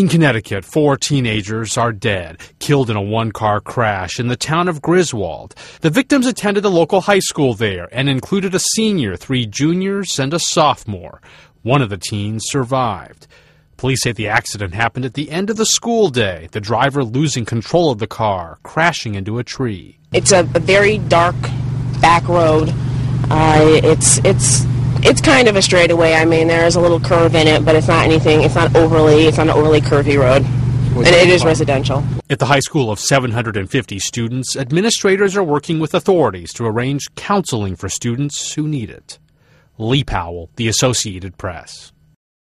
In Connecticut, 4 teenagers are dead, killed in a one-car crash in the town of Griswold. The victims attended the local high school there and included a senior, 3 juniors, and a sophomore. One of the teens survived. Police say the accident happened at the end of the school day, the driver losing control of the car, crashing into a tree. It's a very dark back road. It's kind of a straightaway. I mean, there is a little curve in it, but it's not anything. It's not an overly curvy road, and it is residential. At the high school of 750 students, administrators are working with authorities to arrange counseling for students who need it. Lee Powell, The Associated Press.